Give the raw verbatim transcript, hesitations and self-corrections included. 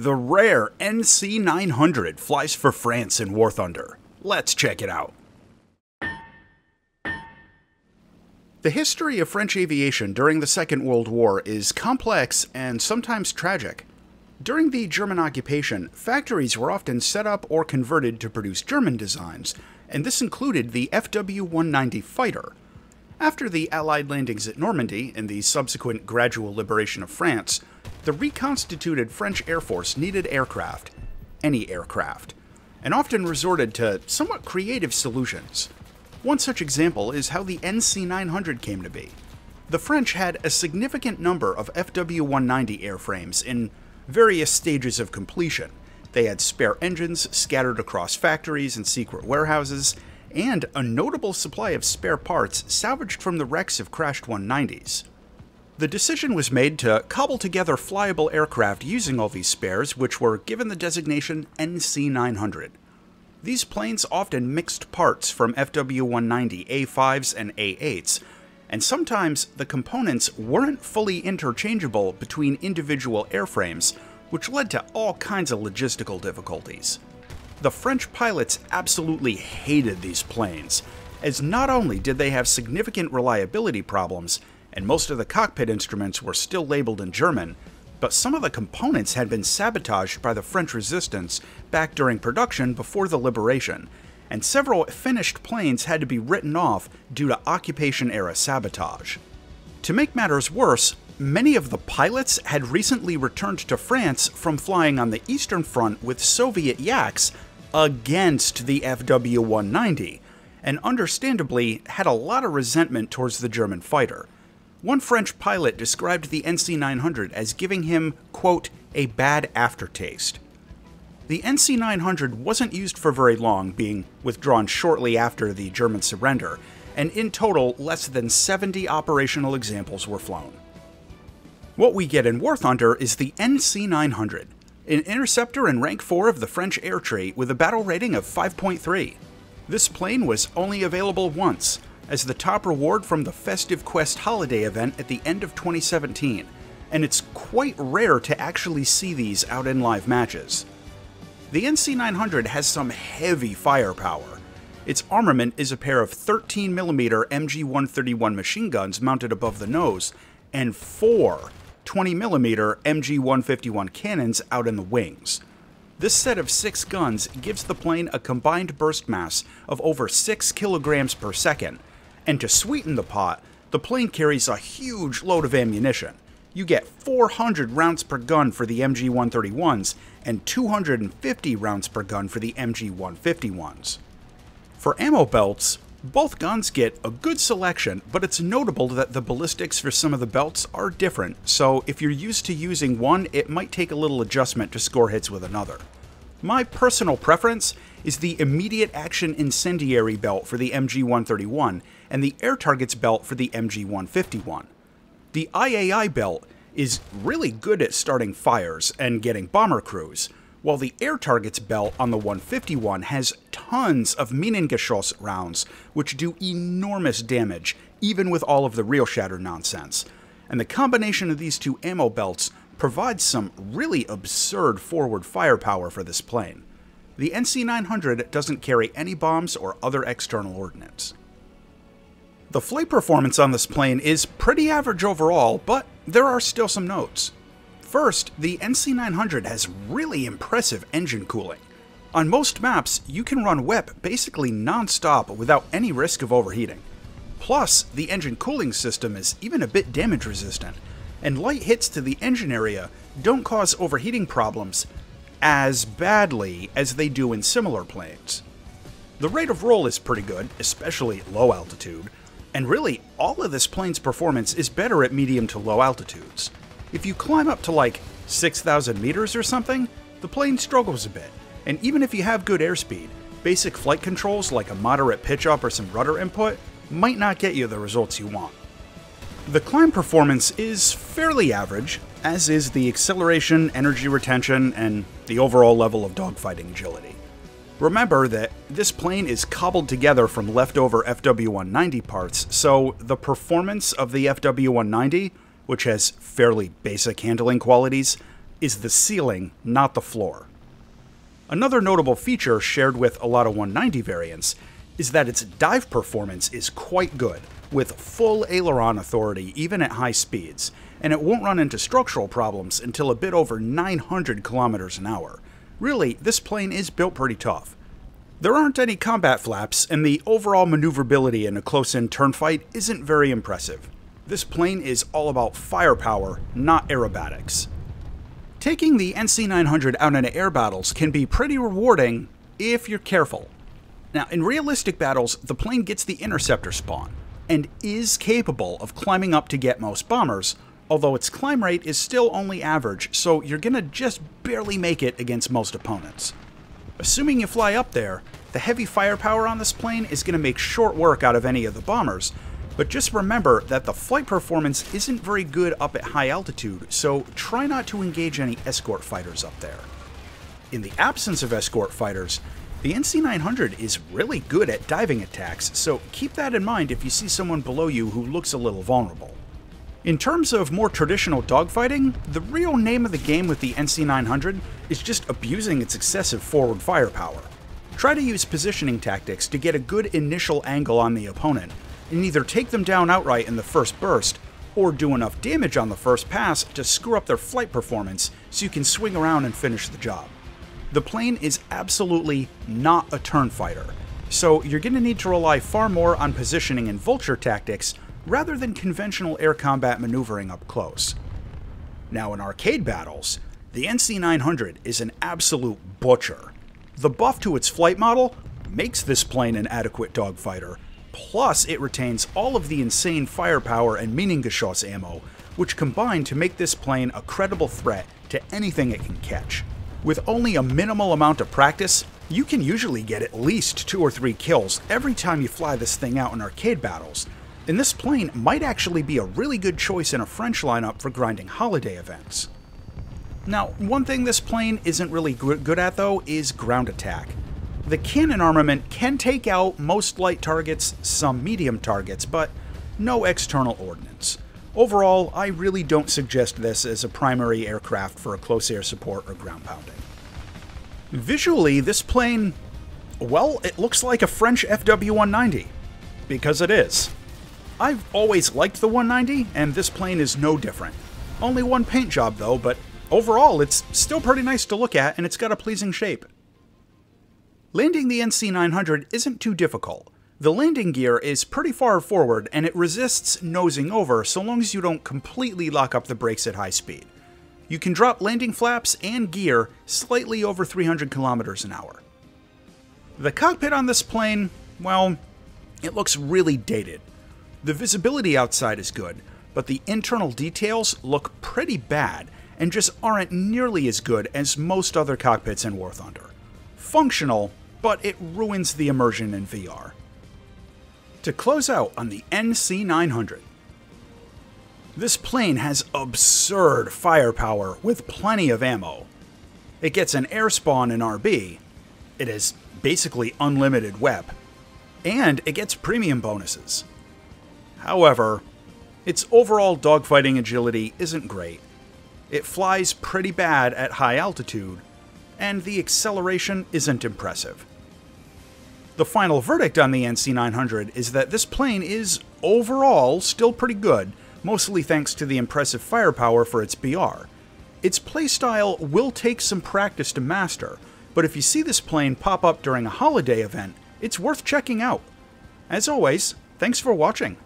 The rare N C nine hundred flies for France in War Thunder. Let's check it out. The history of French aviation during the Second World War is complex and sometimes tragic. During the German occupation, factories were often set up or converted to produce German designs, and this included the F W one ninety fighter. After the Allied landings at Normandy and the subsequent gradual liberation of France, the reconstituted French Air Force needed aircraft, any aircraft, and often resorted to somewhat creative solutions. One such example is how the N C nine hundred came to be. The French had a significant number of F W one ninety airframes in various stages of completion. They had spare engines scattered across factories and secret warehouses, and a notable supply of spare parts salvaged from the wrecks of crashed one nineties. The decision was made to cobble together flyable aircraft using all these spares, which were given the designation N C nine hundred. These planes often mixed parts from F W one ninety A fives and A eights, and sometimes the components weren't fully interchangeable between individual airframes, which led to all kinds of logistical difficulties. The French pilots absolutely hated these planes, as not only did they have significant reliability problems, and most of the cockpit instruments were still labeled in German, but some of the components had been sabotaged by the French resistance back during production before the liberation, and several finished planes had to be written off due to occupation-era sabotage. To make matters worse, many of the pilots had recently returned to France from flying on the Eastern Front with Soviet Yaks against the F W one ninety, and understandably had a lot of resentment towards the German fighter. One French pilot described the N C nine hundred as giving him, quote, a bad aftertaste. The N C nine hundred wasn't used for very long, being withdrawn shortly after the German surrender, and in total less than seventy operational examples were flown. What we get in War Thunder is the N C nine hundred, an interceptor in rank four of the French air tree with a battle rating of five point three. This plane was only available once, as the top reward from the Festive Quest holiday event at the end of twenty seventeen, and it's quite rare to actually see these out in live matches. The N C nine hundred has some heavy firepower. Its armament is a pair of thirteen millimeter M G one thirty-one machine guns mounted above the nose, and four twenty millimeter M G one fifty-one cannons out in the wings. This set of six guns gives the plane a combined burst mass of over six kilograms per second, and to sweeten the pot, the plane carries a huge load of ammunition. You get four hundred rounds per gun for the M G one thirty-ones and two hundred fifty rounds per gun for the M G one fifty-ones. For ammo belts, both guns get a good selection, but it's notable that the ballistics for some of the belts are different, so if you're used to using one, it might take a little adjustment to score hits with another. My personal preference is the Immediate Action Incendiary belt for the M G one thirty-one and the Air Targets belt for the M G one fifty-one. The I A I belt is really good at starting fires and getting bomber crews, while the Air Targets belt on the one fifty-one has tons of Minengeschoss rounds, which do enormous damage, even with all of the real shatter nonsense. And the combination of these two ammo belts provides some really absurd forward firepower for this plane. The N C nine hundred doesn't carry any bombs or other external ordnance. The flight performance on this plane is pretty average overall, but there are still some notes. First, the N C nine hundred has really impressive engine cooling. On most maps, you can run W E P basically non-stop without any risk of overheating. Plus, the engine cooling system is even a bit damage resistant, and light hits to the engine area don't cause overheating problems as badly as they do in similar planes. The rate of roll is pretty good, especially at low altitude, and really all of this plane's performance is better at medium to low altitudes. If you climb up to like six thousand meters or something, the plane struggles a bit, and even if you have good airspeed, basic flight controls like a moderate pitch up or some rudder input might not get you the results you want. The climb performance is fairly average, as is the acceleration, energy retention, and the overall level of dogfighting agility. Remember that this plane is cobbled together from leftover F W one ninety parts, so the performance of the F W one ninety, which has fairly basic handling qualities, is the ceiling, not the floor. Another notable feature shared with a lot of one ninety variants is that its dive performance is quite good, with full aileron authority even at high speeds, and it won't run into structural problems until a bit over nine hundred kilometers an hour. Really, this plane is built pretty tough. There aren't any combat flaps, and the overall maneuverability in a close-in turn fight isn't very impressive. This plane is all about firepower, not aerobatics. Taking the N C nine hundred out into air battles can be pretty rewarding if you're careful. Now, in realistic battles, the plane gets the interceptor spawn, and is capable of climbing up to get most bombers, although its climb rate is still only average, so you're gonna just barely make it against most opponents. Assuming you fly up there, the heavy firepower on this plane is gonna make short work out of any of the bombers, but just remember that the flight performance isn't very good up at high altitude, so try not to engage any escort fighters up there. In the absence of escort fighters, the N C nine hundred is really good at diving attacks, so keep that in mind if you see someone below you who looks a little vulnerable. In terms of more traditional dogfighting, the real name of the game with the N C nine hundred is just abusing its excessive forward firepower. Try to use positioning tactics to get a good initial angle on the opponent, and either take them down outright in the first burst, or do enough damage on the first pass to screw up their flight performance so you can swing around and finish the job. The plane is absolutely not a turn fighter, so you're going to need to rely far more on positioning and vulture tactics rather than conventional air combat maneuvering up close. Now in arcade battles, the N C nine hundred is an absolute butcher. The buff to its flight model makes this plane an adequate dogfighter, plus it retains all of the insane firepower and Minengeschoss ammo, which combine to make this plane a credible threat to anything it can catch. With only a minimal amount of practice, you can usually get at least two or three kills every time you fly this thing out in arcade battles, and this plane might actually be a really good choice in a French lineup for grinding holiday events. Now, one thing this plane isn't really good at though is ground attack. The cannon armament can take out most light targets, some medium targets, but no external ordnance. Overall, I really don't suggest this as a primary aircraft for a close air support or ground pounding. Visually, this plane, well, it looks like a French F W one ninety, because it is. I've always liked the one ninety, and this plane is no different. Only one paint job though, but overall it's still pretty nice to look at and it's got a pleasing shape. Landing the N C nine hundred isn't too difficult. The landing gear is pretty far forward and it resists nosing over so long as you don't completely lock up the brakes at high speed. You can drop landing flaps and gear slightly over three hundred kilometers an hour. The cockpit on this plane, well, it looks really dated. The visibility outside is good, but the internal details look pretty bad and just aren't nearly as good as most other cockpits in War Thunder. Functional, but it ruins the immersion in V R. To close out on the N C nine hundred. This plane has absurd firepower with plenty of ammo. It gets an air spawn in R B, it has basically unlimited web, and it gets premium bonuses. However, its overall dogfighting agility isn't great, it flies pretty bad at high altitude, and the acceleration isn't impressive. The final verdict on the N C nine hundred is that this plane is overall still pretty good, mostly thanks to the impressive firepower for its B R. Its playstyle will take some practice to master, but if you see this plane pop up during a holiday event, it's worth checking out. As always, thanks for watching.